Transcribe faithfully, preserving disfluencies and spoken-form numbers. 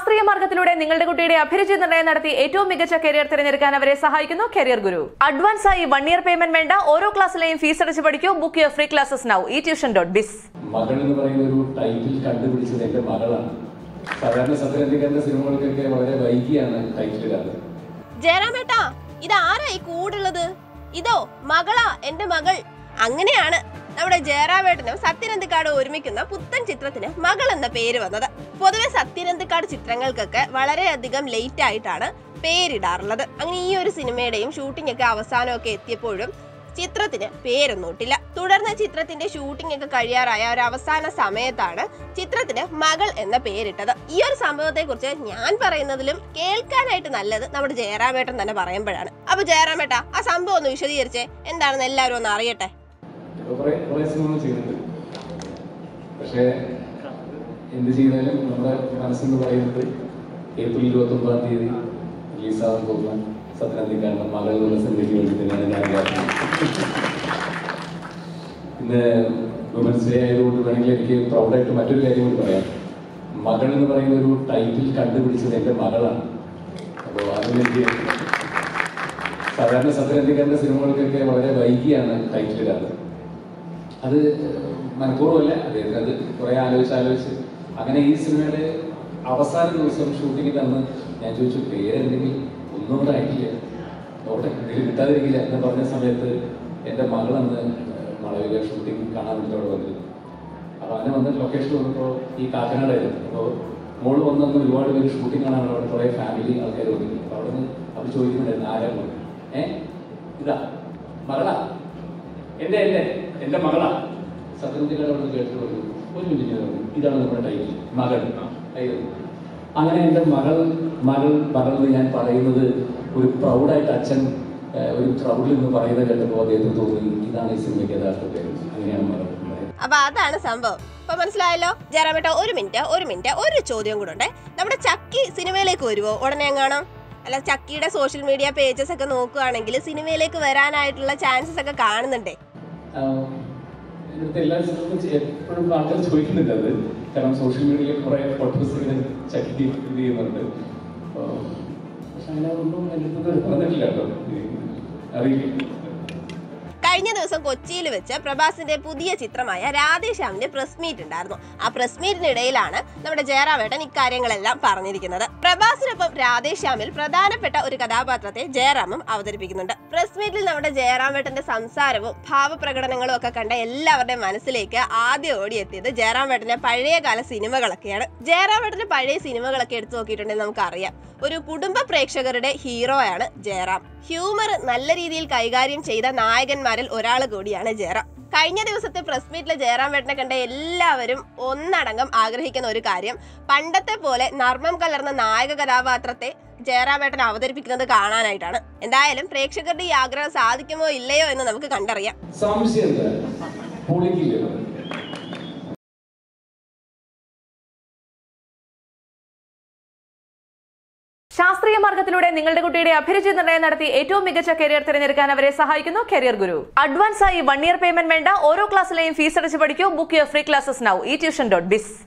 ശാസ്ത്രീയ മാർഗത്തിലൂടെ നിങ്ങളുടെ കുട്ടിയുടെ അഭിരുചി നിർണ്ണയം നടത്തി ഏറ്റവും മികച്ച കരിയർ തിരഞ്ഞെടുക്കാൻ അവരെ സഹായിക്കുന്നു കരിയർ ഗുരു. അഡ്വാൻസ് ആയി വൺ ഇയർ പേയ്മെന്റ് വേണ്ട, ഓരോ ക്ലാസ്സിലെയും ഫീസ് അടച്ച് പഠിക്കൂ. Book your free classes now e tuition dot biz. മകൾ എന്ന് പറയുന്ന ഒരു ടൈറ്റിൽ കണ്ടുപിടിച്ചത് എന്റെ മകളാണ്. സാധാരണ സത്യരഞ്ജിക്കാരന്റെ സിനിമകൾക്കൊക്കെ വളരെ വൈകിയാണ് ടൈറ്റിൽ കാണുന്നത്. ജയറാമേട്ടാ, ഇതാരാ ഈ കൂടുള്ളത്? ഇതോ മകളാ എന്റെ മകൾ. അങ്ങനെയാണ് നമ്മുടെ ജയറാമേട്ടനും സത്യനന്ദിക്കാടും ഒരുമിക്കുന്ന പുത്തൻ ചിത്രത്തിന് മകൾ എന്ന പേര് വന്നത്. പൊതുവെ സത്യനന്ദിക്കാട് ചിത്രങ്ങൾക്കൊക്കെ വളരെയധികം ലേറ്റ് ആയിട്ടാണ് പേരിടാറുള്ളത്. അങ്ങനെ ഈ ഒരു സിനിമയുടെയും ഷൂട്ടിംഗ് ഒക്കെ അവസാനമൊക്കെ എത്തിയപ്പോഴും ചിത്രത്തിന് പേരൊന്നും ഇട്ടില്ല. തുടർന്ന് ചിത്രത്തിന്റെ ഷൂട്ടിംഗ് ഒക്കെ കഴിയാറായ ഒരു അവസാന സമയത്താണ് ചിത്രത്തിന് മകൾ എന്ന പേരിട്ടത്. ഈ ഒരു സംഭവത്തെ കുറിച്ച് ഞാൻ പറയുന്നതിലും കേൾക്കാനായിട്ട് നല്ലത് നമ്മുടെ ജയറാമേട്ടൻ തന്നെ പറയുമ്പോഴാണ്. അപ്പൊ ജയറാമേട്ടാ, ആ സംഭവം ഒന്ന് വിശദീകരിച്ച് എന്താണെന്ന് എല്ലാവരും ഒന്ന് അറിയട്ടെ. പക്ഷേ എന്ത് ചെയ്താലും നമ്മുടെ മനസ്സെന്ന് പറയുന്നത് ഏപ്രിൽ ഇരുപത്തി ഒമ്പതാം തീയതി റിലീസാകാൻ പോകുന്ന സത്യനന്ദിക്കാടിന്റെ മകൾ എന്ന സിനിമയ്ക്ക് വേണ്ടി തന്നെയാണ് ഞാൻ ഇന്ന് വുമൻസ് ഡേ ആയതുകൊണ്ട് വേണമെങ്കിൽ എനിക്ക് പ്രൗഡായിട്ട് മറ്റൊരു കാര്യം കൂടി പറയാം. മകൾ എന്ന് പറയുന്ന ഒരു ടൈറ്റിൽ കണ്ടുപിടിച്ചത് എൻ്റെ മകളാണ്. അപ്പോൾ അതിനെനിക്ക് സാധാരണ സത്യനന്ദിക്കാടിന്റെ സിനിമകൾക്കൊക്കെ വളരെ വൈകിയാണ് ടൈറ്റിൽ കാണുന്നത്. അത് മനഃപൂർവ്വമല്ല, അദ്ദേഹത്തിന് അത് കുറെ ആലോചിച്ച് ആലോചിച്ച് അങ്ങനെ ഈ സിനിമയുടെ അവസാന ദിവസം ഷൂട്ടിങ്ങിൽ തന്ന് ഞാൻ ചോദിച്ചു പേരെന്തെങ്കിൽ ഒന്നുകൊണ്ട് ആയിട്ടില്ല, നോട്ടെ എന്തെങ്കിലും കിട്ടാതിരിക്കില്ല എന്ന് പറഞ്ഞ സമയത്ത് എൻ്റെ മകളന്ന് മളവിക ഷൂട്ടിങ് കാണാൻ വേണ്ടിയോടെ വന്നു. അപ്പോൾ അങ്ങനെ വന്ന ലൊക്കേഷൻ വന്നപ്പോൾ ഈ കാക്കനാടായിരുന്നു. അപ്പോൾ മോള് വന്നന്ന് ഒരുപാട് പേര് ഷൂട്ടിങ് കാണാനുള്ള അവിടെ കുറേ ഫാമിലി ആൾക്കാർ വന്നു. അപ്പോൾ അവിടെ നിന്ന് അവർ ചോദിക്കുന്നുണ്ടായിരുന്നു ആരാ മകൾ, ഏ ഇതാ മകളാ, എൻ്റെ എൻ്റെ എൻ്റെ മകളാ. സത്യനന്ദിക്കാട് അവിടെ കേട്ടിട്ട് പറഞ്ഞു ഒരു മിനിറ്റ് ഇതാണ് നമ്മുടെ ടൈറ്റിൽ മകൾ. അങ്ങനെ എൻ്റെ മകൾ മകൾ മകൾ എന്ന് ഞാൻ പറയുന്നത് ഒരു പ്രൗഡായിട്ട് അച്ഛൻ ഒരു പ്രൗഡിൽ എന്ന് പറയുന്നത് കേട്ടപ്പോൾ അദ്ദേഹത്തിന് തോന്നി ഇതാണ് ഈ സിനിമയ്ക്ക് യഥാർത്ഥ പേര്. അങ്ങനെയാണ് മകൾ. അപ്പൊ അതാണ് സംഭവം. അപ്പൊ മനസ്സിലായല്ലോ ജയറാമേട്ടാ. ഒരു മിനിറ്റ് ഒരു മിനിറ്റ് ഒരു ചോദ്യം കൂടെ ഉണ്ട്. നമ്മുടെ ചക്കി സിനിമയിലേക്ക് വരുവോ? ഉടനെ കാണാം. അല്ല, ചക്കിയുടെ സോഷ്യൽ മീഡിയ പേജസ് ഒക്കെ നോക്കുകയാണെങ്കിൽ സിനിമയിലേക്ക് വരാനായിട്ടുള്ള ചാൻസസ് ഒക്കെ കാണുന്നുണ്ടേ? എല്ലാ സിനിമകളും എപ്പോഴും ആൾക്കാർ ചോദിക്കുന്നുണ്ട് അത്. കാരണം സോഷ്യൽ മീഡിയയിൽ കുറേ ഫോട്ടോസ് ഇങ്ങനെ ചക്കി ഇത് ചെയ്യുന്നുണ്ട്. പക്ഷെ അങ്ങനെ ഒന്നും വന്നിട്ടില്ല കേട്ടോ, അറിയില്ല. കഴിഞ്ഞ ദിവസം കൊച്ചിയിൽ വെച്ച് പ്രഭാസിന്റെ പുതിയ ചിത്രമായ രാധേശ്യാമിന്റെ പ്രസ് മീറ്റ് ഉണ്ടായിരുന്നു. ആ പ്രസ് മീറ്റിനിടയിലാണ് നമ്മുടെ ജയറാമേട്ടൻ ഇക്കാര്യങ്ങളെല്ലാം പറഞ്ഞിരിക്കുന്നത്. പ്രഭാസിനൊപ്പം രാധേശ്യാമിൽ പ്രധാനപ്പെട്ട ഒരു കഥാപാത്രത്തെ ജയറാമും അവതരിപ്പിക്കുന്നുണ്ട്. പ്രസ് മീറ്റിൽ നമ്മുടെ ജയറാമേട്ടന്റെ സംസാരവും ഭാവപ്രകടനങ്ങളും ഒക്കെ കണ്ട എല്ലാവരുടെയും മനസ്സിലേക്ക് ആദ്യം ഓടിയെത്തിയത് ജയറാമേട്ടന്റെ പഴയകാല സിനിമകളൊക്കെയാണ്. ജയറാമേട്ടന്റെ പഴയ സിനിമകളൊക്കെ എടുത്തു നോക്കിയിട്ടുണ്ടെങ്കിൽ നമുക്കറിയാം, ഒരു കുടുംബ പ്രേക്ഷകരുടെ ഹീറോയാണ് ജയറാം. ഹ്യൂമർ നല്ല രീതിയിൽ കൈകാര്യം ചെയ്ത നായകന്മാരിൽ ഒരാൾ കൂടിയാണ് ജയറാം. കഴിഞ്ഞ ദിവസത്തെ പ്രസ് മീറ്റിലെ ജയറാമേട്ടനെ കണ്ട എല്ലാവരും ഒന്നടങ്കം ആഗ്രഹിക്കുന്ന ഒരു കാര്യം, പണ്ടത്തെ പോലെ നർമ്മം കലർന്ന നായക കഥാപാത്രത്തെ ജയറാമേട്ടൻ അവതരിപ്പിക്കുന്നത് കാണാനായിട്ടാണ്. എന്തായാലും പ്രേക്ഷകരുടെ ഈ ആഗ്രഹം സാധിക്കുമോ ഇല്ലയോ എന്ന് നമുക്ക് കണ്ടറിയാം. ശാസ്ത്രീയ മാർഗത്തിലൂടെ നിങ്ങളുടെ കുട്ടിയുടെ അഭിരുചി നിർണ്ണയം നടത്തി ഏറ്റവും മികച്ച കരിയർ തിരഞ്ഞെടുക്കാൻ അവരെ സഹായിക്കുന്നു കരിയർ ഗുരു. അഡ്വാൻസ് ആയി വൺ ഇയർ പേയ്മെന്റ് വേണ്ട, ഓരോ ക്ലാസ്സിലെയും ഫീസ് അടച്ച് പഠിക്കൂ. Book your free classes now e tuition dot bis.